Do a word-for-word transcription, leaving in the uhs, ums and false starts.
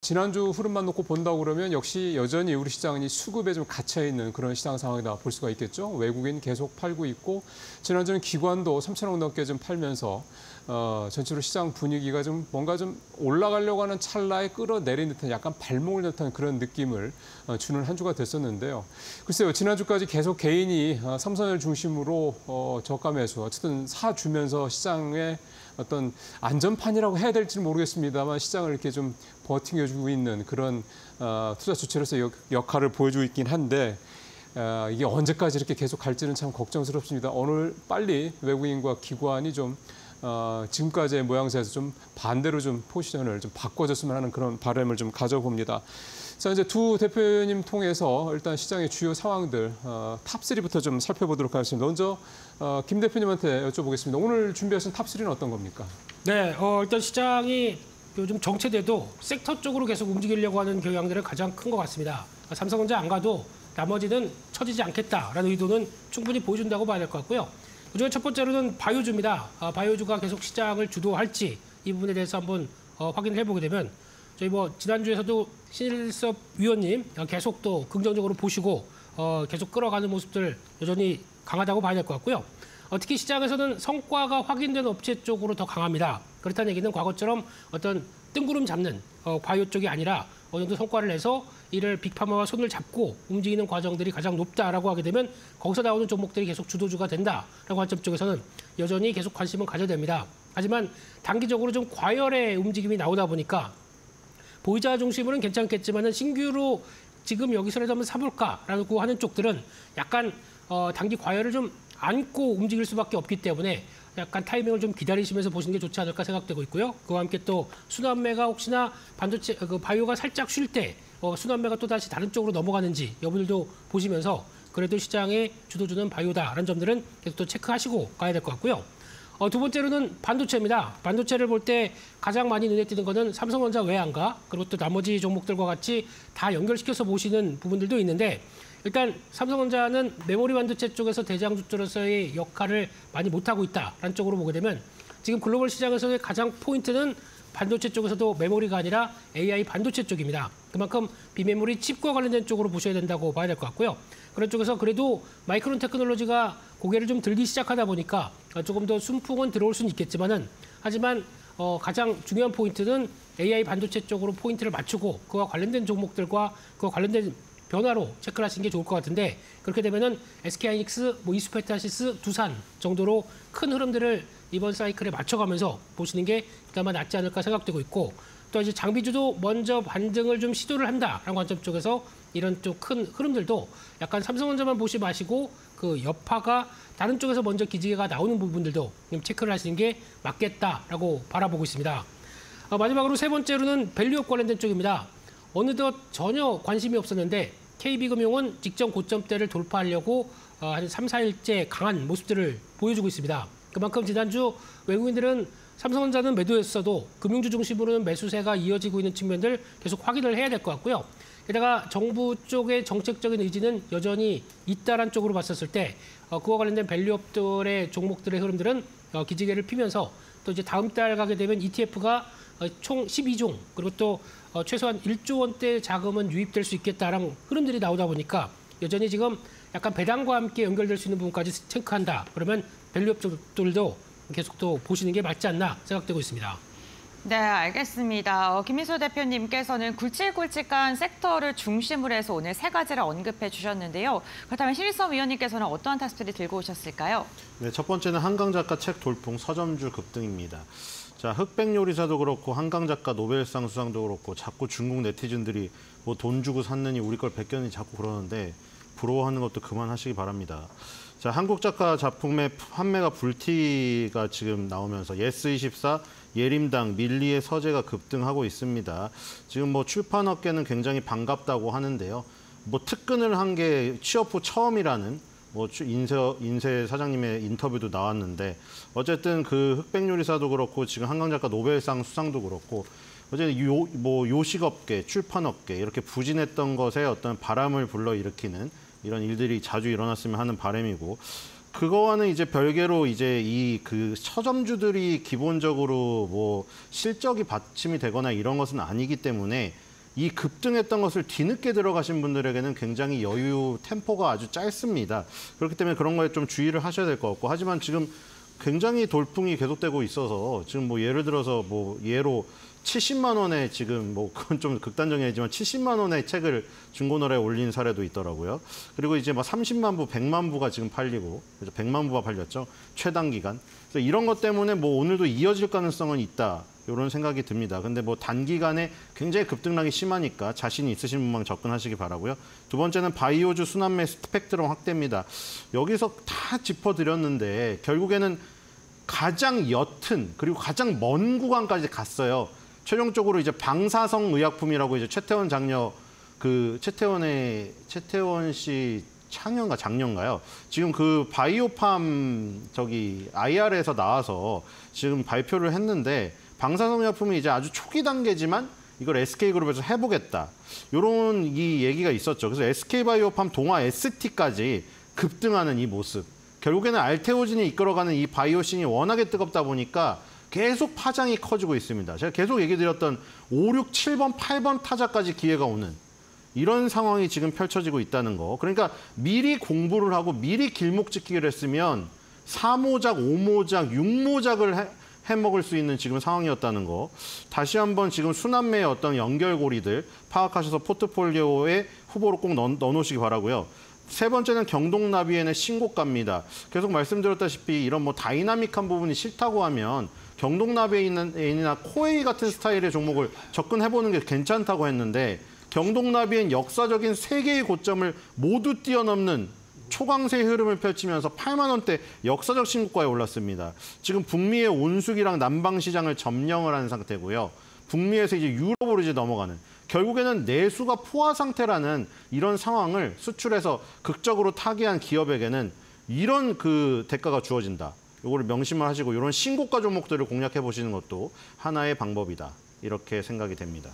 지난주 흐름만 놓고 본다고 그러면 역시 여전히 우리 시장은 이 수급에 좀 갇혀있는 그런 시장 상황이다 볼 수가 있겠죠. 외국인 계속 팔고 있고 지난주는 기관도 삼천억 넘게 좀 팔면서 어, 전체로 시장 분위기가 좀 뭔가 좀 올라가려고 하는 찰나에 끌어내린 듯한 약간 발목을 잡는 그런 느낌을 어, 주는 한 주가 됐었는데요. 글쎄요, 지난주까지 계속 개인이 어, 삼성을 중심으로 어, 저가 매수, 어쨌든 사주면서 시장의 어떤 안전판이라고 해야 될지는 모르겠습니다만 시장을 이렇게 좀 버티겨주고 있는 그런 어, 투자 주체로서 역, 역할을 보여주고 있긴 한데 어, 이게 언제까지 이렇게 계속 갈지는 참 걱정스럽습니다. 오늘 빨리 외국인과 기관이 좀 어, 지금까지의 모양새에서 좀 반대로 좀 포지션을 좀 바꿔줬으면 하는 그런 바람을 좀 가져봅니다. 자, 이제 두 대표님 통해서 일단 시장의 주요 상황들 어, 탑삼부터 좀 살펴보도록 하겠습니다. 먼저 어, 김 대표님한테 여쭤보겠습니다. 오늘 준비하신 탑삼은 어떤 겁니까? 네, 어, 일단 시장이 요즘 정체돼도 섹터 쪽으로 계속 움직이려고 하는 경향들은 가장 큰 것 같습니다. 그러니까 삼성전자 안 가도 나머지는 처지지 않겠다라는 의도는 충분히 보여준다고 봐야 될 것 같고요. 그중에 첫 번째로는 바이오주입니다. 아, 바이오주가 계속 시장을 주도할지 이 부분에 대해서 한번 어, 확인을 해보게 되면 저희 뭐 지난주에서도 신일섭 위원님 계속 또 긍정적으로 보시고 어, 계속 끌어가는 모습들 여전히 강하다고 봐야 될 것 같고요. 어, 특히 시장에서는 성과가 확인된 업체 쪽으로 더 강합니다. 그렇다는 얘기는 과거처럼 어떤 뜬구름 잡는 어, 바이오 쪽이 아니라 어느 정도 성과를 내서 이를 빅파마와 손을 잡고 움직이는 과정들이 가장 높다라고 하게 되면 거기서 나오는 종목들이 계속 주도주가 된다라는 관점 쪽에서는 여전히 계속 관심은 가져야 됩니다. 하지만 단기적으로 좀 과열의 움직임이 나오다 보니까 보유자 중심으로는 괜찮겠지만 신규로 지금 여기서라도 한번 사볼까라고 하는 쪽들은 약간 어, 단기 과열을 좀 안고 움직일 수밖에 없기 때문에 약간 타이밍을 좀 기다리시면서 보시는 게 좋지 않을까 생각되고 있고요. 그와 함께 또 순환매가 혹시나 반도체, 그 바이오가 살짝 쉴 때 어, 순환매가 또 다시 다른 쪽으로 넘어가는지 여부들도 보시면서 그래도 시장의 주도주는 바이오다라는 점들은 계속 또 체크하시고 가야 될 것 같고요. 어, 두 번째로는 반도체입니다. 반도체를 볼 때 가장 많이 눈에 띄는 것은 삼성전자 왜 안 가? 그리고 또 나머지 종목들과 같이 다 연결시켜서 보시는 부분들도 있는데 일단 삼성전자는 메모리 반도체 쪽에서 대장주로서의 역할을 많이 못하고 있다라는 쪽으로 보게 되면 지금 글로벌 시장에서의 가장 포인트는 반도체 쪽에서도 메모리가 아니라 에이아이 반도체 쪽입니다. 그만큼 비메모리 칩과 관련된 쪽으로 보셔야 된다고 봐야 될 것 같고요. 그런 쪽에서 그래도 마이크론 테크놀로지가 고개를 좀 들기 시작하다 보니까 조금 더 순풍은 들어올 수는 있겠지만은 하지만 어, 가장 중요한 포인트는 에이아이 반도체 쪽으로 포인트를 맞추고 그와 관련된 종목들과 그와 관련된 변화로 체크를 하시는 게 좋을 것 같은데 그렇게 되면은 에스케이하이닉스, 뭐 이스페타시스, 두산 정도로 큰 흐름들을 이번 사이클에 맞춰가면서 보시는 게 그나마 낫지 않을까 생각되고 있고 또 이제 장비주도 먼저 반등을 좀 시도를 한다라는 관점 쪽에서 이런 좀 큰 흐름들도 약간 삼성전자만 보지 마시고 그 여파가 다른 쪽에서 먼저 기지개가 나오는 부분들도 좀 체크를 하시는 게 맞겠다라고 바라보고 있습니다. 마지막으로 세 번째로는 밸류업 관련된 쪽입니다. 어느덧 전혀 관심이 없었는데 케이비금융은 직전 고점대를 돌파하려고 한 삼, 사일째 강한 모습들을 보여주고 있습니다. 그만큼 지난주 외국인들은 삼성전자는 매도했어도 금융주 중심으로는 매수세가 이어지고 있는 측면들 계속 확인을 해야 될 것 같고요. 게다가 정부 쪽의 정책적인 의지는 여전히 있다란 쪽으로 봤었을 때 그와 관련된 밸류업들의 종목들의 흐름들은 기지개를 피면서 또 이제 다음 달 가게 되면 이티에프가 총 십이 종 그리고 또 최소한 일조 원대 자금은 유입될 수 있겠다라는 흐름들이 나오다 보니까 여전히 지금 약간 배당과 함께 연결될 수 있는 부분까지 체크한다. 그러면 밸류업 쪽들도 계속 또 보시는 게 맞지 않나 생각되고 있습니다. 네, 알겠습니다. 어, 김인수 대표님께서는 굵직굵직한 섹터를 중심으로 해서 오늘 세 가지를 언급해 주셨는데요. 그렇다면 신일섭 위원님께서는 어떠한 탑삼을 들고 오셨을까요? 네, 첫 번째는 한강 작가 책 돌풍 서점주 급등입니다. 자, 흑백 요리사도 그렇고 한강 작가 노벨상 수상도 그렇고 자꾸 중국 네티즌들이 뭐 돈 주고 샀느니 우리 걸 베꼈느니 자꾸 그러는데 부러워하는 것도 그만하시기 바랍니다. 자, 한국 작가 작품의 판매가 불티가 지금 나오면서 예스 이십사, 예림당, 밀리의 서재가 급등하고 있습니다. 지금 뭐 출판업계는 굉장히 반갑다고 하는데요. 뭐 특근을 한 게 취업 후 처음이라는 뭐 인쇄, 인쇄 사장님의 인터뷰도 나왔는데 어쨌든 그 흑백요리사도 그렇고 지금 한강 작가 노벨상 수상도 그렇고 어쨌든 요, 뭐 요식업계, 출판업계 이렇게 부진했던 것에 어떤 바람을 불러일으키는 이런 일들이 자주 일어났으면 하는 바람이고 그거와는 이제 별개로 이제 이 그 서점주들이 기본적으로 뭐 실적이 받침이 되거나 이런 것은 아니기 때문에 이 급등했던 것을 뒤늦게 들어가신 분들에게는 굉장히 여유, 템포가 아주 짧습니다. 그렇기 때문에 그런 거에 좀 주의를 하셔야 될 것 같고, 하지만 지금 굉장히 돌풍이 계속되고 있어서 지금 뭐 예를 들어서 뭐 예로 칠십만 원에 지금 뭐 그건 좀 극단적이지만 칠십만 원의 책을 중고나라에 올린 사례도 있더라고요. 그리고 이제 막 삼십만 부, 백만 부가 지금 팔리고, 그래서 백만 부가 팔렸죠. 최단 기간. 그래서 이런 것 때문에 뭐 오늘도 이어질 가능성은 있다. 이런 생각이 듭니다. 근데 뭐 단기간에 굉장히 급등락이 심하니까 자신이 있으신 분만 접근하시기 바라고요. 두 번째는 바이오주 순환매 스펙트럼 확대입니다. 여기서 다 짚어드렸는데 결국에는 가장 옅은 그리고 가장 먼 구간까지 갔어요. 최종적으로 이제 방사성 의약품이라고 이제 최태원 장려 그 최태원의 최태원 씨 창년가 작년가요? 지금 그 바이오팜 저기 아이알에서 나와서 지금 발표를 했는데. 방사성 의약품이 이제 아주 초기 단계지만 이걸 에스케이그룹에서 해보겠다. 이런 이 얘기가 있었죠. 그래서 에스케이바이오팜 동화 에스티까지 급등하는 이 모습. 결국에는 알테오진이 이끌어가는 이 바이오신이 워낙에 뜨겁다 보니까 계속 파장이 커지고 있습니다. 제가 계속 얘기 드렸던 오, 육, 칠 번, 팔 번 타자까지 기회가 오는 이런 상황이 지금 펼쳐지고 있다는 거. 그러니까 미리 공부를 하고 미리 길목 지키기를 했으면 사모작, 오모작, 육모작을 해, 해먹을 수 있는 지금 상황이었다는 거. 다시 한번 지금 순환매의 어떤 연결고리들 파악하셔서 포트폴리오에 후보로 꼭 넣어, 넣어놓으시기 바라고요. 세 번째는 경동나비엔의 신고가입니다. 계속 말씀드렸다시피 이런 뭐 다이나믹한 부분이 싫다고 하면 경동나비엔이나 코웨이 같은 스타일의 종목을 접근해보는 게 괜찮다고 했는데 경동나비엔 역사적인 세 개의 고점을 모두 뛰어넘는 초강세 흐름을 펼치면서 팔만 원대 역사적 신고가에 올랐습니다. 지금 북미의 온수기랑 남방 시장을 점령을 한 상태고요. 북미에서 이제 유럽으로 이제 넘어가는 결국에는 내수가 포화 상태라는 이런 상황을 수출해서 극적으로 타개한 기업에게는 이런 그 대가가 주어진다. 이거를 명심을 하시고 이런 신고가 종목들을 공략해 보시는 것도 하나의 방법이다. 이렇게 생각이 됩니다.